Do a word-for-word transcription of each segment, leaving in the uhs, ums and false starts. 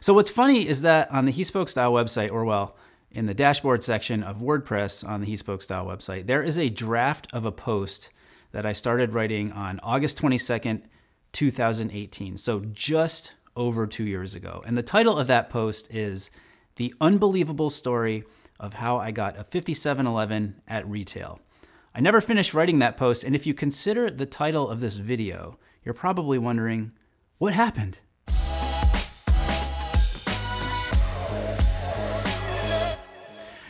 So what's funny is that on the He Spoke Style website, or well, in the dashboard section of WordPress on the He Spoke Style website, there is a draft of a post that I started writing on August twenty-second, two thousand eighteen. So just over two years ago. And the title of that post is The Unbelievable Story of How I Got a fifty-seven eleven at Retail. I never finished writing that post, and if you consider the title of this video, you're probably wondering, what happened?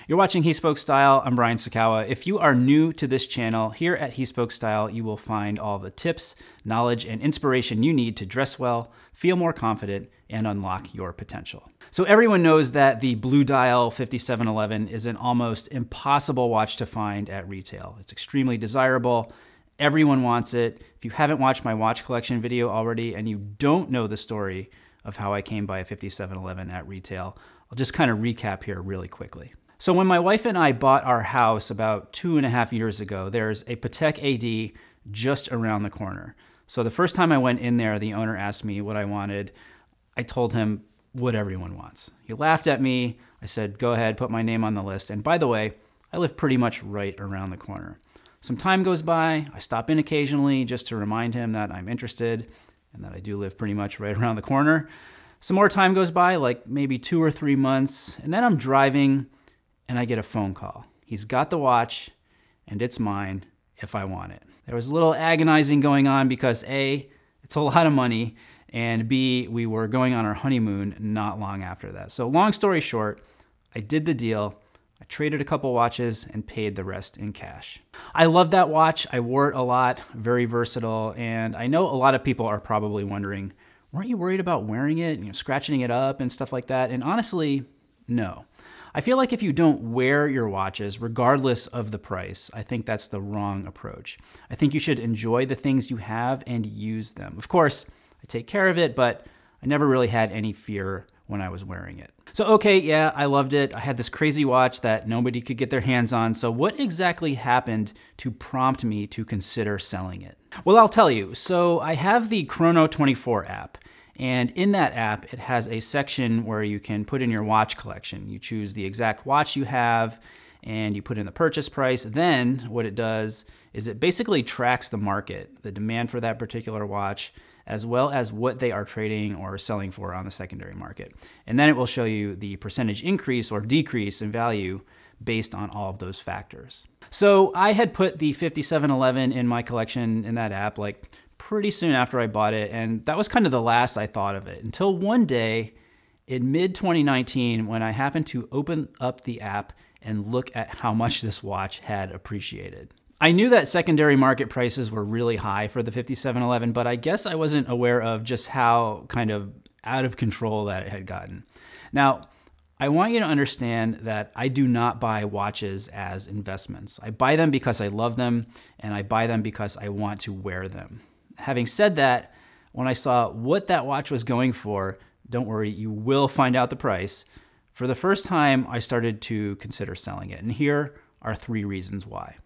You're watching He Spoke Style, I'm Brian Sacawa. If you are new to this channel, here at He Spoke Style, you will find all the tips, knowledge, and inspiration you need to dress well, feel more confident, and unlock your potential. So everyone knows that the blue dial fifty-seven eleven is an almost impossible watch to find at retail. It's extremely desirable, everyone wants it. If you haven't watched my watch collection video already and you don't know the story of how I came by a fifty-seven eleven at retail, I'll just kind of recap here really quickly. So when my wife and I bought our house about two and a half years ago, there's a Patek A D just around the corner. So the first time I went in there, the owner asked me what I wanted. I told him what everyone wants. He laughed at me. I said, go ahead, put my name on the list. And by the way, I live pretty much right around the corner. Some time goes by. I stop in occasionally just to remind him that I'm interested and that I do live pretty much right around the corner. Some more time goes by, like maybe two or three months, and then I'm driving and I get a phone call. He's got the watch, and it's mine if I want it. There was a little agonizing going on because A, it's a lot of money, and B, we were going on our honeymoon not long after that. So long story short, I did the deal. I traded a couple watches and paid the rest in cash. I love that watch. I wore it a lot, very versatile, and I know a lot of people are probably wondering, weren't you worried about wearing it, you know, scratching it up and stuff like that? And honestly, no. I feel like if you don't wear your watches, regardless of the price, I think that's the wrong approach. I think you should enjoy the things you have and use them. Of course, I take care of it, but I never really had any fear when I was wearing it. So okay, yeah, I loved it. I had this crazy watch that nobody could get their hands on. So what exactly happened to prompt me to consider selling it? Well, I'll tell you. So I have the Chrono twenty-four app. And in that app, it has a section where you can put in your watch collection. You choose the exact watch you have, and you put in the purchase price. Then what it does is it basically tracks the market, the demand for that particular watch, as well as what they are trading or selling for on the secondary market. And then it will show you the percentage increase or decrease in value based on all of those factors. So I had put the fifty-seven eleven in my collection in that app, like, pretty soon after I bought it, and that was kind of the last I thought of it, until one day in mid twenty nineteen when I happened to open up the app and look at how much this watch had appreciated. I knew that secondary market prices were really high for the fifty-seven eleven, but I guess I wasn't aware of just how kind of out of control that it had gotten. Now, I want you to understand that I do not buy watches as investments. I buy them because I love them, and I buy them because I want to wear them. Having said that, when I saw what that watch was going for, don't worry, you will find out the price. For the first time, I started to consider selling it. And here are three reasons why.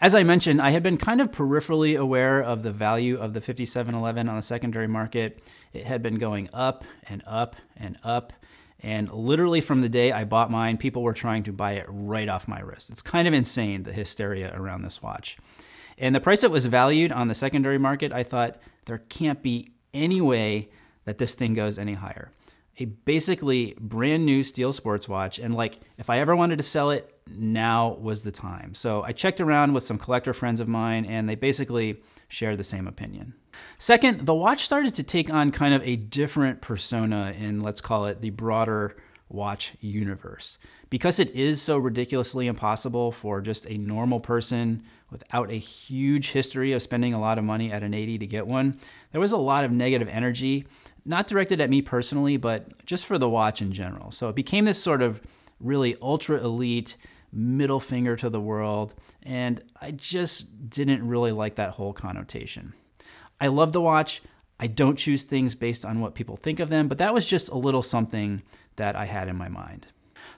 As I mentioned, I had been kind of peripherally aware of the value of the fifty-seven eleven on the secondary market. It had been going up and up and up. And literally from the day I bought mine, people were trying to buy it right off my wrist. It's kind of insane, the hysteria around this watch. And the price it was valued on the secondary market, I thought, there can't be any way that this thing goes any higher. A basically brand new steel sports watch, and like, if I ever wanted to sell it, now was the time. So I checked around with some collector friends of mine, and they basically shared the same opinion. Second, the watch started to take on kind of a different persona in, let's call it, the broader watch universe. Because it is so ridiculously impossible for just a normal person without a huge history of spending a lot of money at an A D to get one, there was a lot of negative energy, not directed at me personally, but just for the watch in general. So it became this sort of really ultra elite middle finger to the world, and I just didn't really like that whole connotation. I love the watch. I don't choose things based on what people think of them, but that was just a little something that I had in my mind.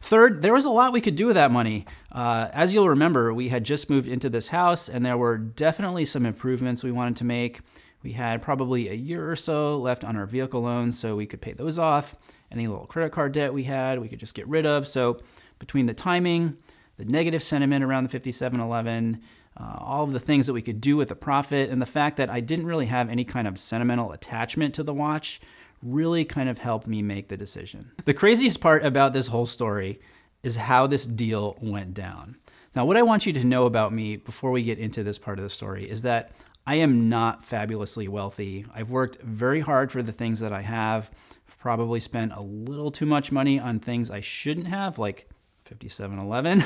Third, there was a lot we could do with that money. Uh, as you'll remember, we had just moved into this house, and there were definitely some improvements we wanted to make. We had probably a year or so left on our vehicle loans, so we could pay those off. Any little credit card debt we had, we could just get rid of. So between the timing, the negative sentiment around the fifty-seven eleven, uh, all of the things that we could do with the profit, and the fact that I didn't really have any kind of sentimental attachment to the watch really kind of helped me make the decision. The craziest part about this whole story is how this deal went down. Now, what I want you to know about me before we get into this part of the story is that I am not fabulously wealthy. I've worked very hard for the things that I have. I've probably spent a little too much money on things I shouldn't have, like fifty-seven eleven.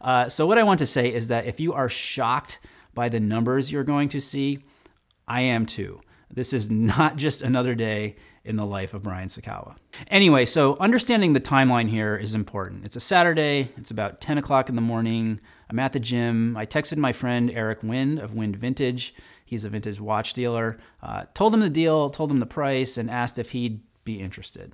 Uh, so what I want to say is that if you are shocked by the numbers you're going to see, I am too. This is not just another day in the life of Brian Sacawa. Anyway, so understanding the timeline here is important. It's a Saturday, it's about ten o'clock in the morning, I'm at the gym. I texted my friend Eric Wind of Wind Vintage. He's a vintage watch dealer. Uh, told him the deal, told him the price, and asked if he'd be interested.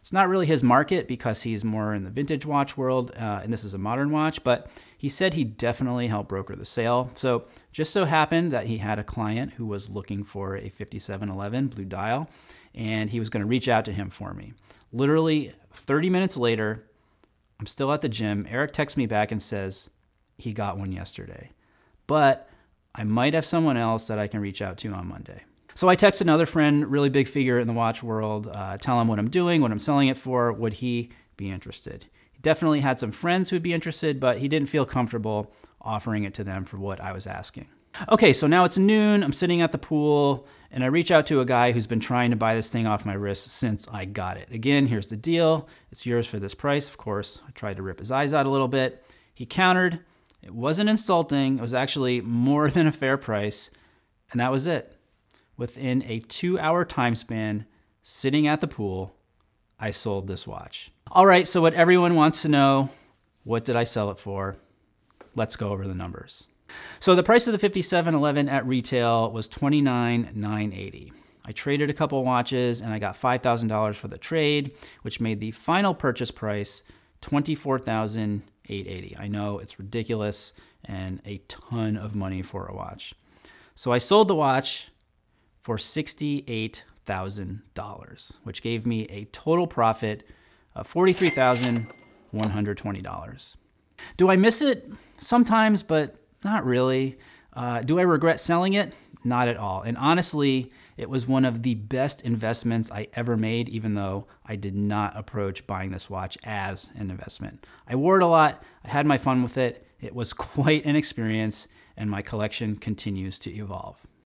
It's not really his market because he's more in the vintage watch world, uh, and this is a modern watch, but he said he definitely helped broker the sale. So just so happened that he had a client who was looking for a fifty-seven eleven blue dial, and he was gonna reach out to him for me. Literally thirty minutes later, I'm still at the gym. Eric texts me back and says he got one yesterday, but I might have someone else that I can reach out to on Monday. So I text another friend, really big figure in the watch world, uh, tell him what I'm doing, what I'm selling it for, would he be interested? He definitely had some friends who'd be interested, but he didn't feel comfortable offering it to them for what I was asking. Okay, so now it's noon, I'm sitting at the pool, and I reach out to a guy who's been trying to buy this thing off my wrist since I got it. Again, here's the deal, it's yours for this price, of course. I tried to rip his eyes out a little bit. He countered, it wasn't insulting, it was actually more than a fair price, and that was it. Within a two-hour time span, sitting at the pool, I sold this watch. All right, so what everyone wants to know, what did I sell it for? Let's go over the numbers. So the price of the fifty-seven eleven at retail was twenty-nine thousand nine hundred eighty dollars. I traded a couple watches and I got five thousand dollars for the trade, which made the final purchase price twenty-four thousand eight hundred eighty dollars. I know it's ridiculous and a ton of money for a watch. So I sold the watch for sixty-eight thousand dollars, which gave me a total profit of forty-three thousand one hundred twenty dollars. Do I miss it? Sometimes, but not really. Uh, do I regret selling it? Not at all. And honestly, it was one of the best investments I ever made, even though I did not approach buying this watch as an investment. I wore it a lot, I had my fun with it, it was quite an experience, and my collection continues to evolve.